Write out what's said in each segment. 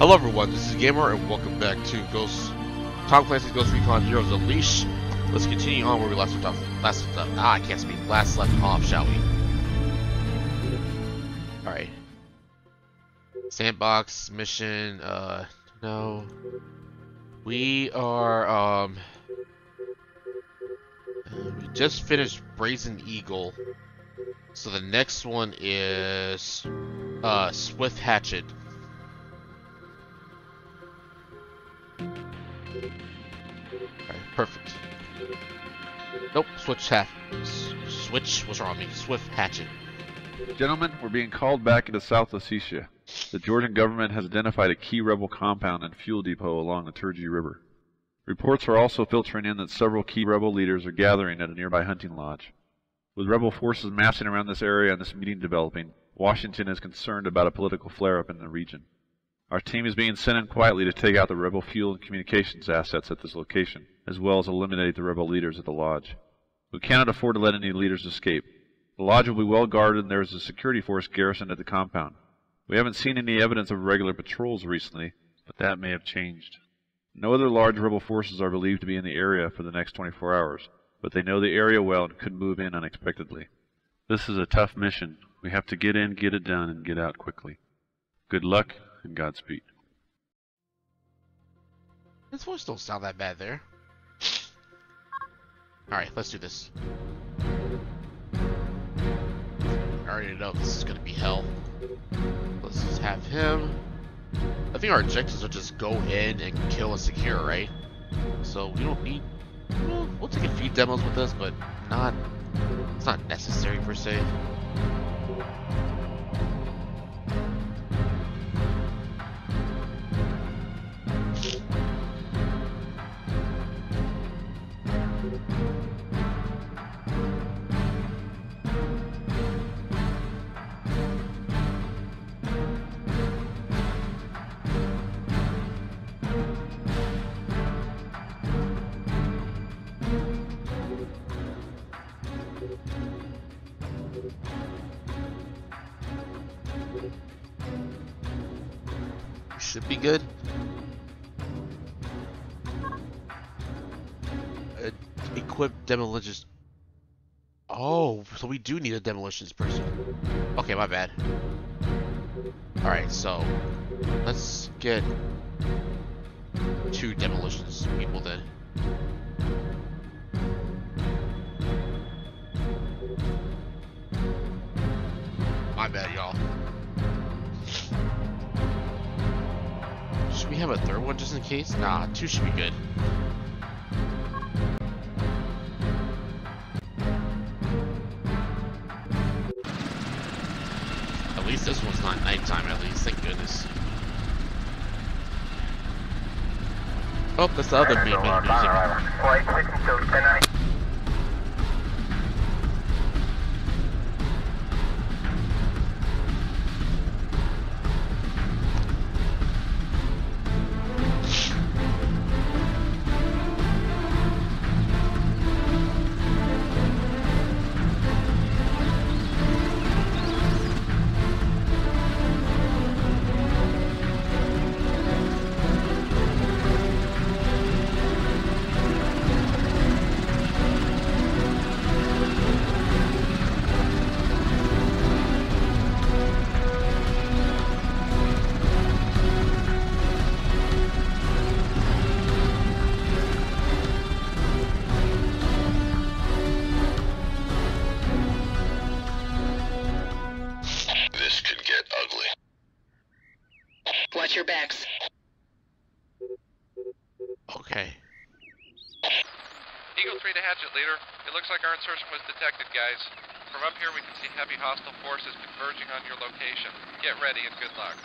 Hello everyone, this is Gamer and welcome back to Tom Clancy's Ghost Recon Heroes Unleashed. Let's continue on where we last left off, shall we? Alright. Sandbox mission, no. We are we just finished Brazen Eagle. So the next one is Swift Hatchet. Alright, perfect. Nope, Swift Hatchet. Gentlemen, we're being called back into South Ossetia. The Georgian government has identified a key rebel compound and fuel depot along the Turji River. Reports are also filtering in that several key rebel leaders are gathering at a nearby hunting lodge. With rebel forces massing around this area and this meeting developing, Washington is concerned about a political flare-up in the region. Our team is being sent in quietly to take out the rebel fuel and communications assets at this location, as well as eliminate the rebel leaders at the lodge. We cannot afford to let any leaders escape. The lodge will be well guarded and there is a security force garrisoned at the compound. We haven't seen any evidence of regular patrols recently, but that may have changed. No other large rebel forces are believed to be in the area for the next 24 hours, but they know the area well and could move in unexpectedly. This is a tough mission. We have to get in, get it done, and get out quickly. Good luck. And Godspeed. This voice don't sound that bad there. Alright, let's do this. I already know this is gonna be hell. Let's just have him. I think our objectives are just go in and kill and secure, right? So we don't need... We'll take a few demos with us, but not... It's not necessary per se. Should be good. Equip demolitions. Oh, so we do need a demolitions person. Okay, my bad. Alright, so let's get 2 demolitions people then. My bad, y'all. Should we have a third one just in case? Nah, 2 should be good. At least this one's not nighttime, at least, thank goodness. Oh, that's the other main music. Your backs. Okay. Eagle 3 to Hatchet, leader. It looks like our insertion was detected, guys. From up here we can see heavy hostile forces converging on your location. Get ready and good luck.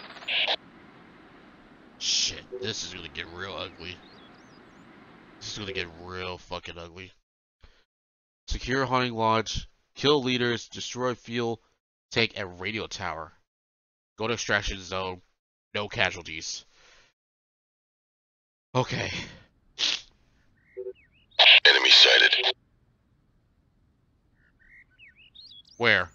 Shit, this is gonna get real ugly. This is gonna get real fucking ugly. Secure hunting lodge, kill leaders, destroy fuel, take a radio tower. Go to extraction zone. No casualties. Okay. Enemy sighted. Where?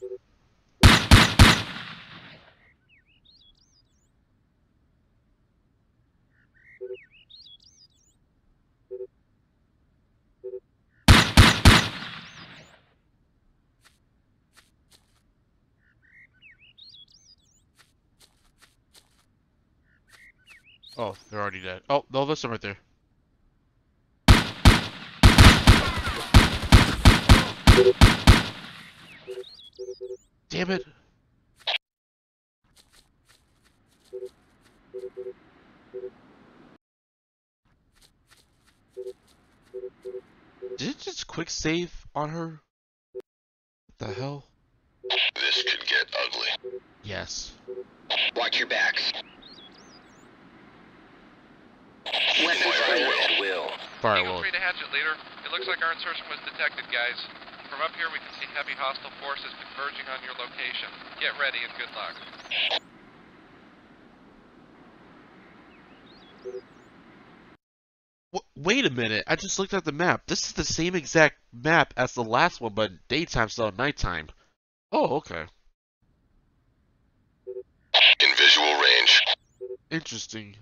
Oh, they're already dead. Oh, no, there's some right there. Damn it. Did it just quick save on her? What the hell? This could get ugly. Yes. Watch your backs. Weapons fired at will. Feel free to hatch it, leader. It looks like our insertion was detected, guys. From up here, we can see heavy hostile forces converging on your location. Get ready and good luck. Wait a minute, I just looked at the map. This is the same exact map as the last one, but daytime still nighttime. Oh, okay. In visual range. Interesting.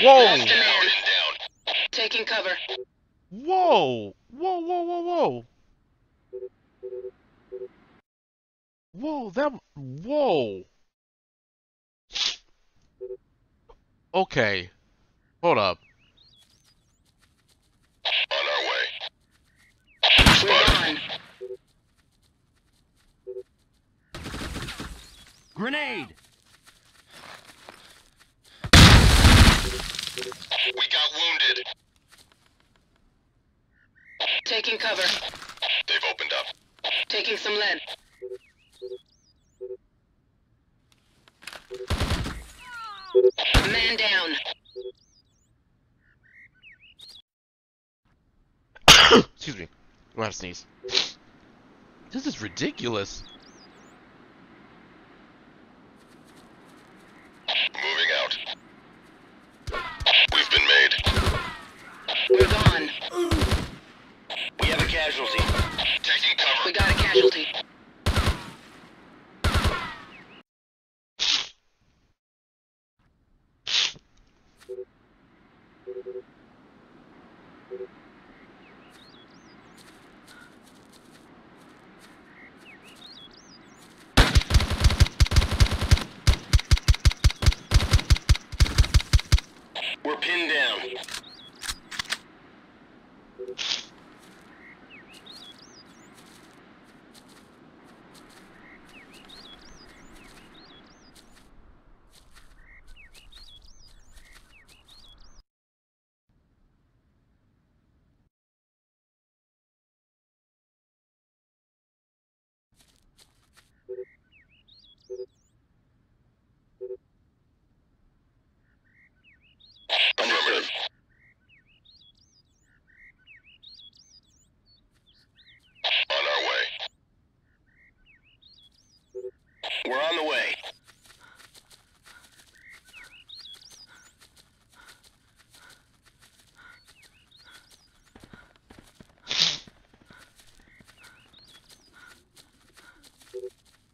Whoa! Taking cover. Whoa! Whoa! Whoa! Whoa! Whoa! Whoa! That! Whoa! Okay, hold up. On our way. Spotted. Grenade! We got wounded. Taking cover. They've opened up. Taking some lead. Man down. Excuse me. I'm gonna sneeze. This is ridiculous. Moving out. We've been made. We're gone. We have a casualty. Taking cover. We got a casualty. We're pinned down.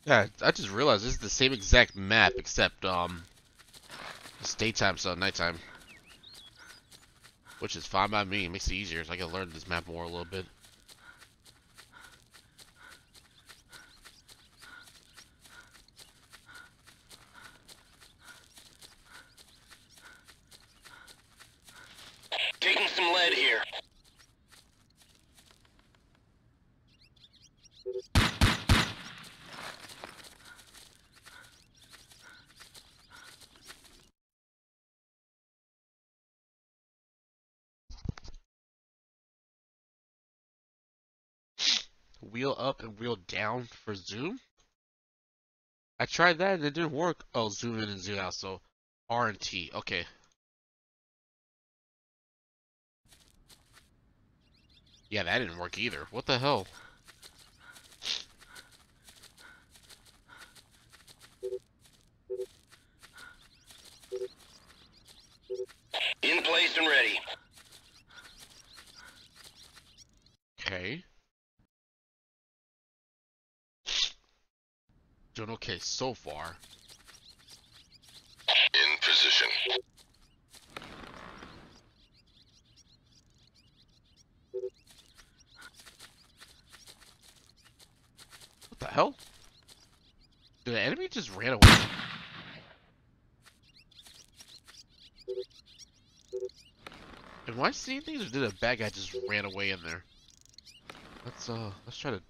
Yeah, I just realized this is the same exact map, except, it's daytime, so nighttime. Which is fine by me, it makes it easier, so I can learn this map more a little bit. Taking some lead here. Wheel up and wheel down for zoom? I tried that and it didn't work. Oh, zoom in and zoom out, so R and T. Okay. Yeah, that didn't work either. What the hell? In place and ready. Okay. Doing okay so far. In position. What the hell? Dude, the enemy just ran away. Am I seeing things, or did a bad guy just ran away in there? Let's try to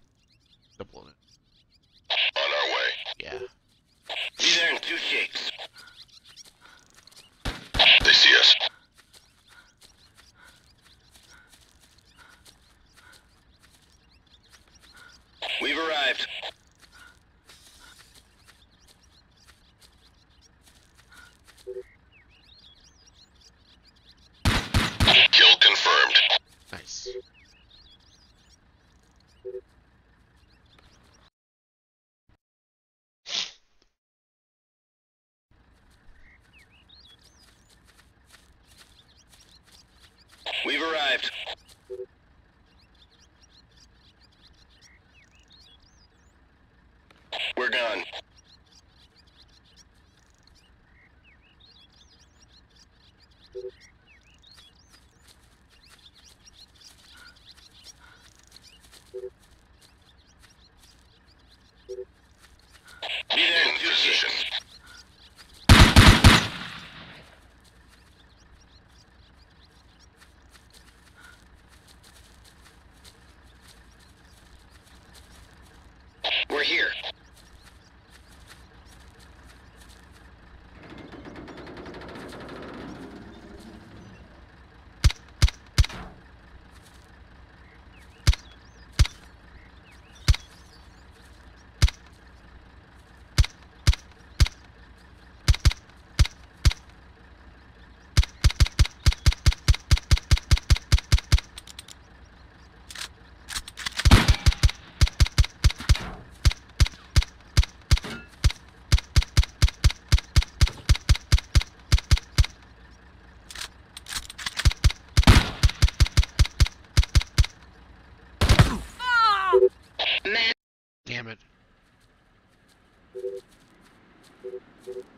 double on it. On our way. Yeah. Be there in 2 shakes. They see us. We've arrived. Kill confirmed. Nice. We've arrived. We're gone.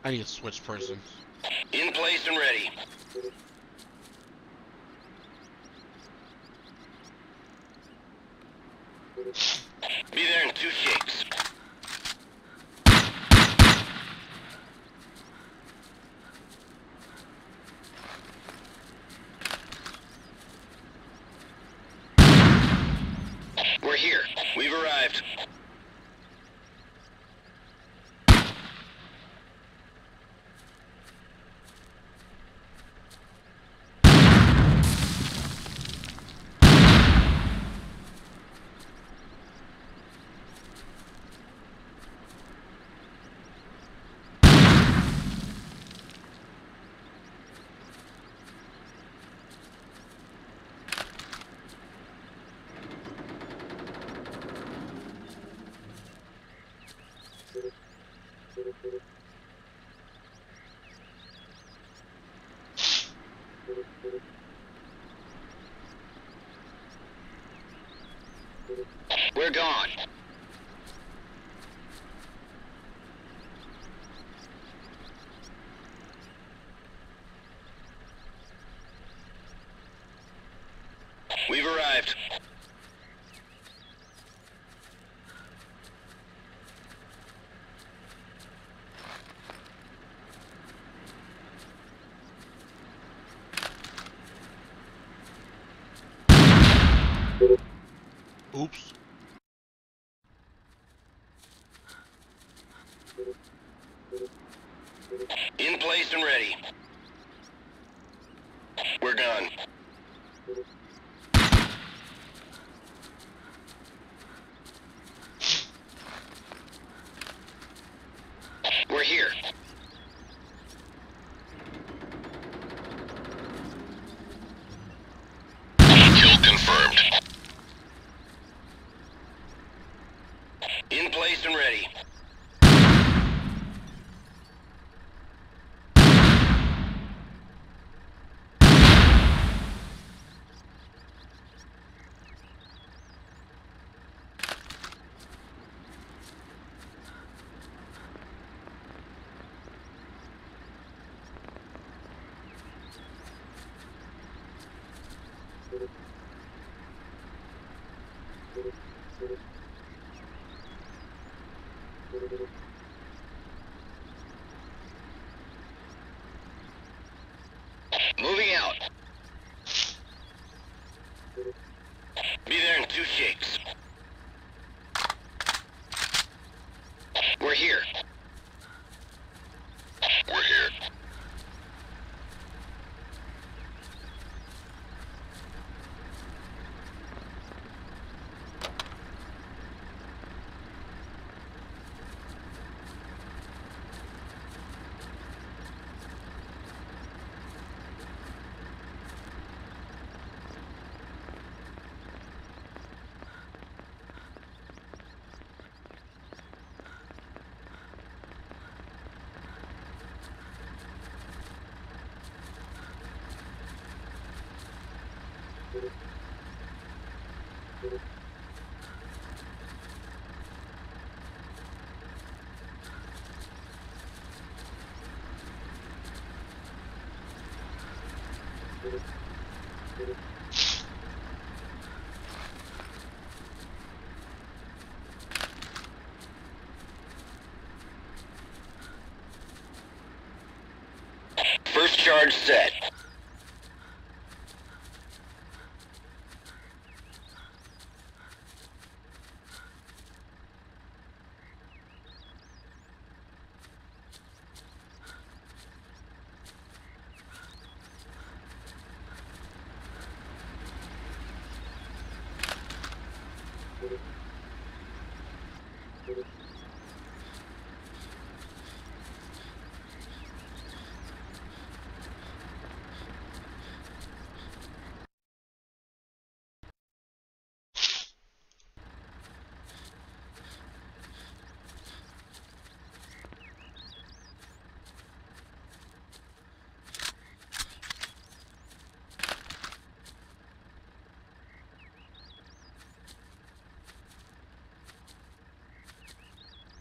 I need to switch persons. In place and ready. Be there in 2 shakes. We're here. We've arrived. We're gone. We've arrived. Oops. In place and ready. We're gone. We're here. Kill confirmed. Moving out. Be there in 2 shakes. We're here. We're here. First charge set.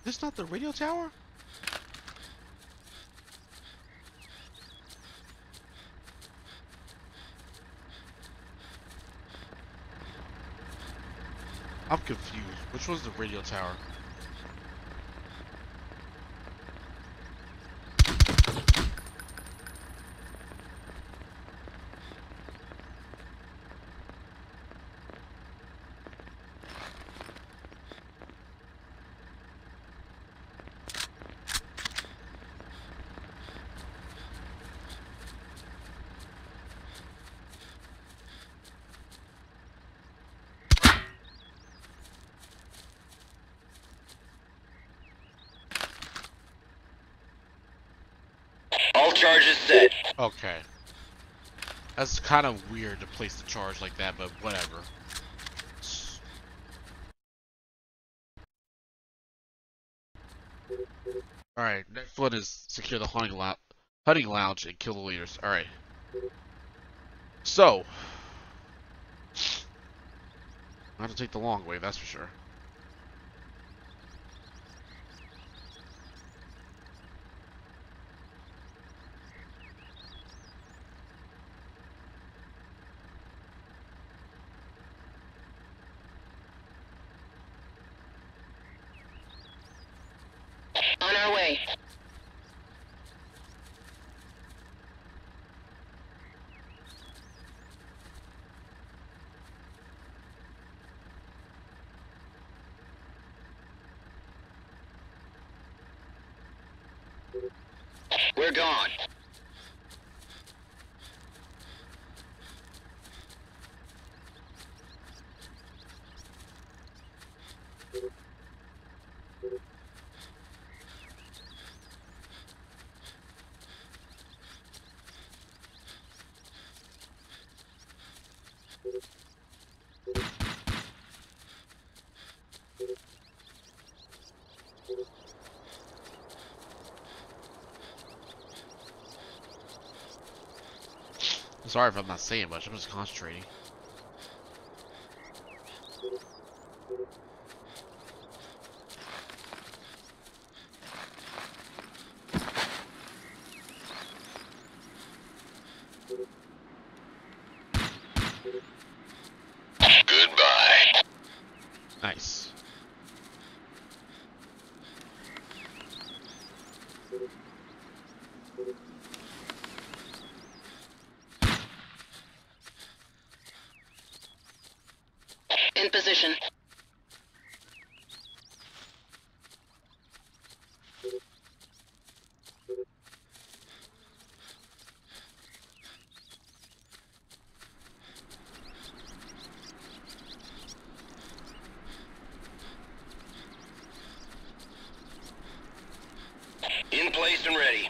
This not the radio tower? I'm confused. Which was the radio tower? Charge is set. Okay. That's kind of weird to place the charge like that, but whatever. Alright, next one is secure the hunting lounge and kill the leaders. Alright. So. I have to take the long way, that's for sure. We're gone. Sorry if I'm not saying much, I'm just concentrating. Nice. In position. In place and ready.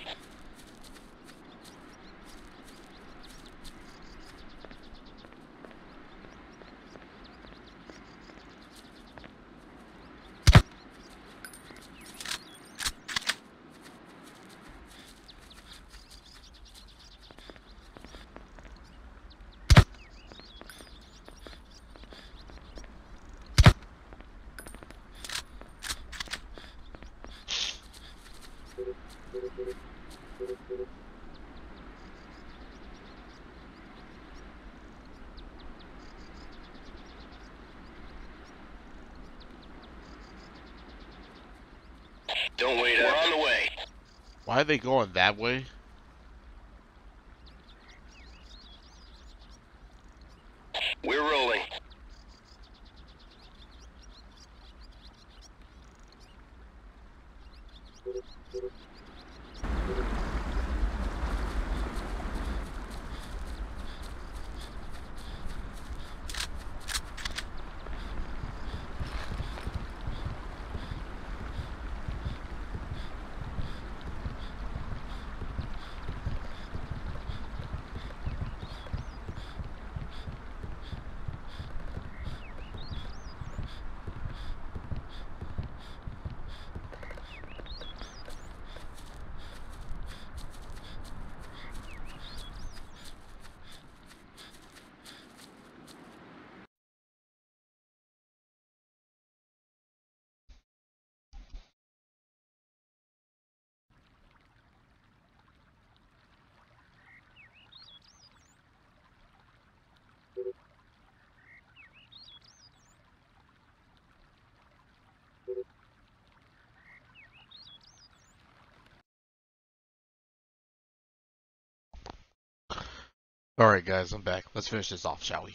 Don't wait up. We're on the way. Why are they going that way? We're rolling. Alright guys, I'm back. Let's finish this off, shall we?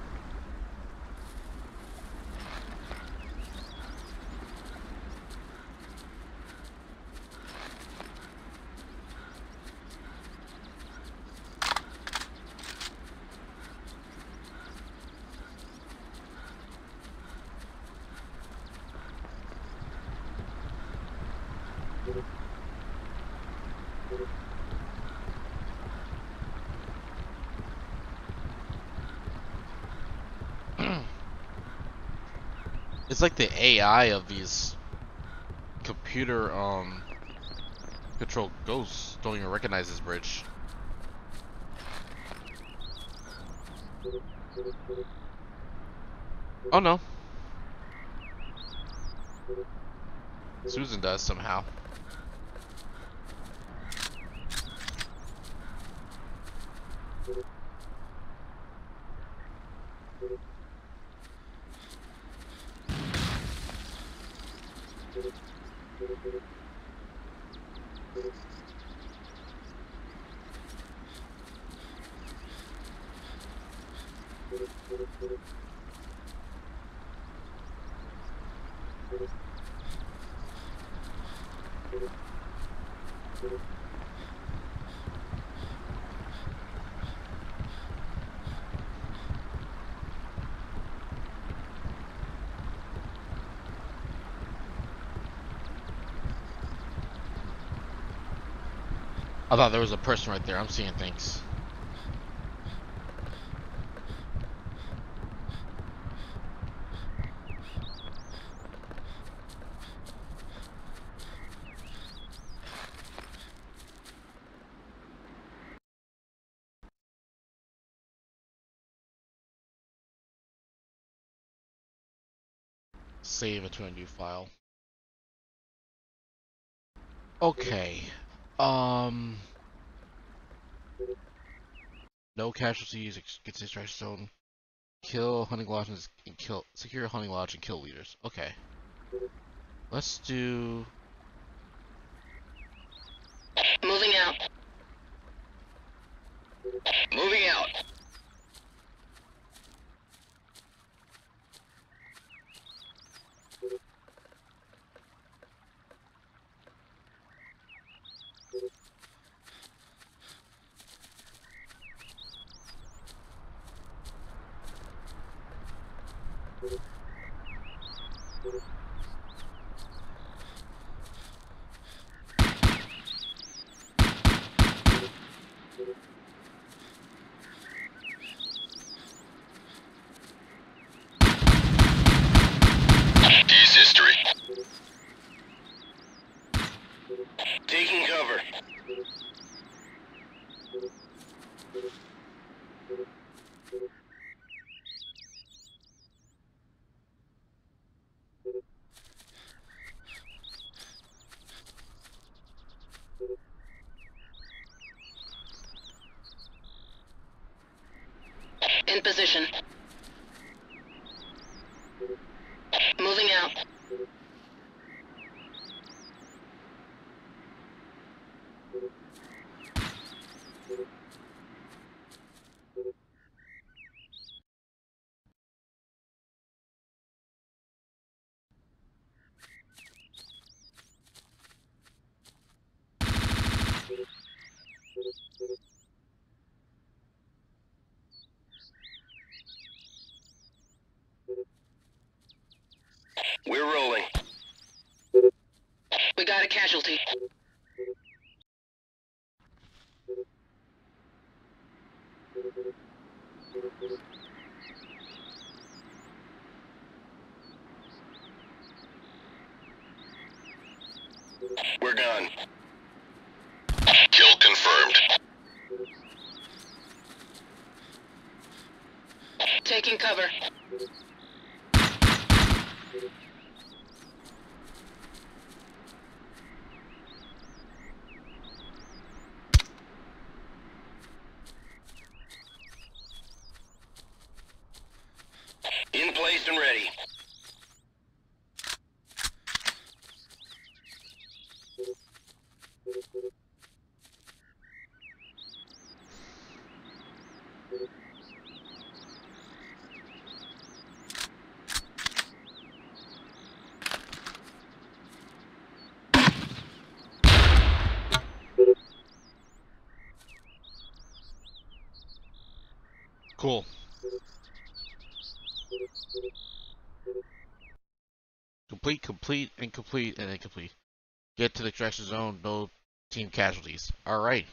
It's like the AI of these computer controlled ghosts don't even recognize this bridge. Oh no. Susan does somehow. I thought there was a person right there. I'm seeing things. save it to a new file. Okay. No casualties, get to extraction zone. Kill hunting lodges and kill secure hunting lodge and kill leaders. Okay. Let's do moving out. Moving out. Taking cover. In position. Moving out. We're rolling. We got a casualty. We're gone. Kill confirmed. Taking cover. In place and ready. Cool. Complete, complete, and complete, and incomplete. Get to the extraction zone, no team casualties. Alright.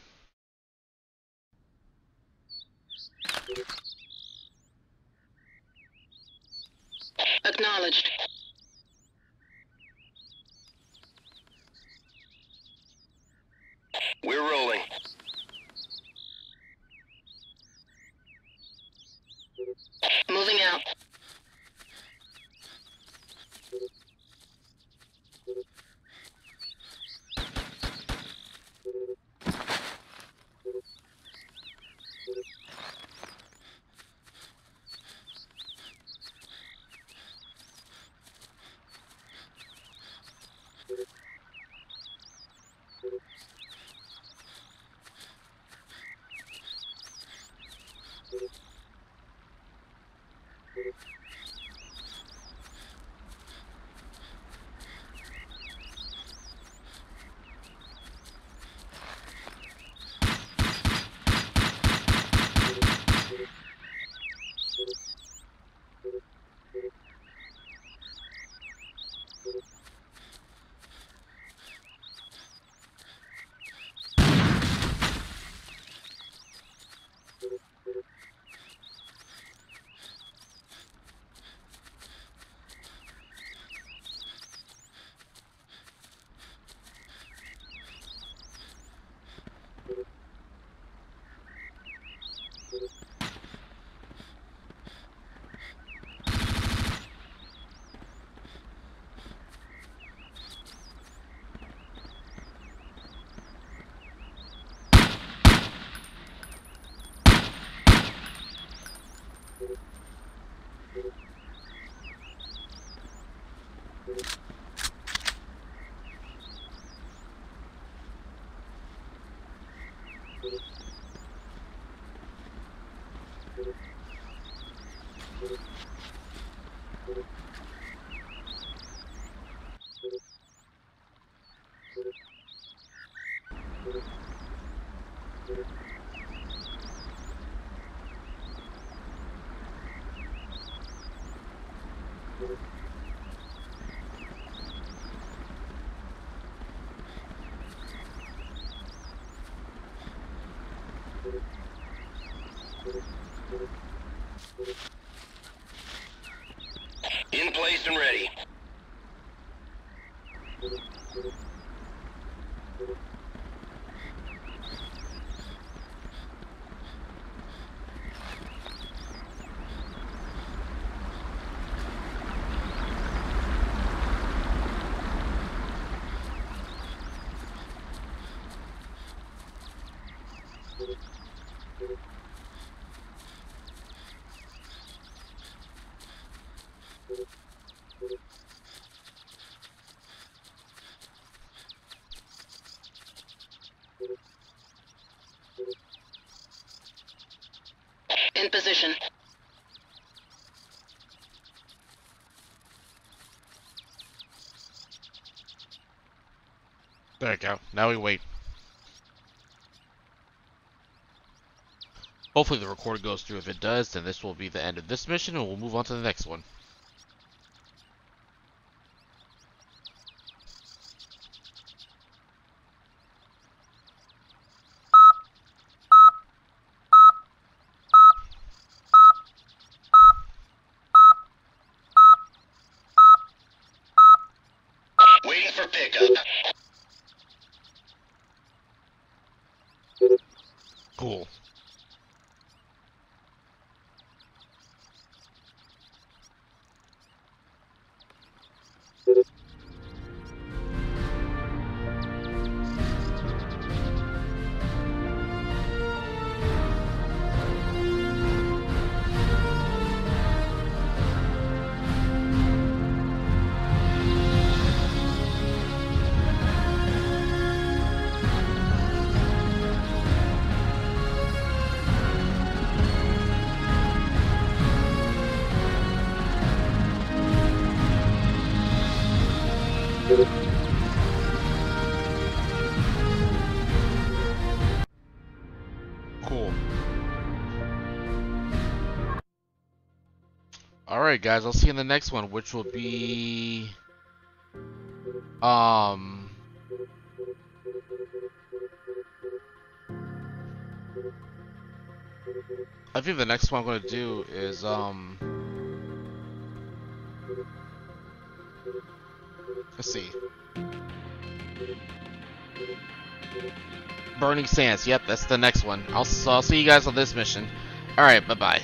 Acknowledged. We're rolling. Moving out. In place and ready. In position. There we go. Now we wait. Hopefully the recorder goes through. If it does, then this will be the end of this mission and we'll move on to the next one. Alright guys, I'll see you in the next one, which will be I think the next one I'm gonna do is let's see. Burning Sands, yep, that's the next one. I'll see you guys on this mission. Alright, bye-bye.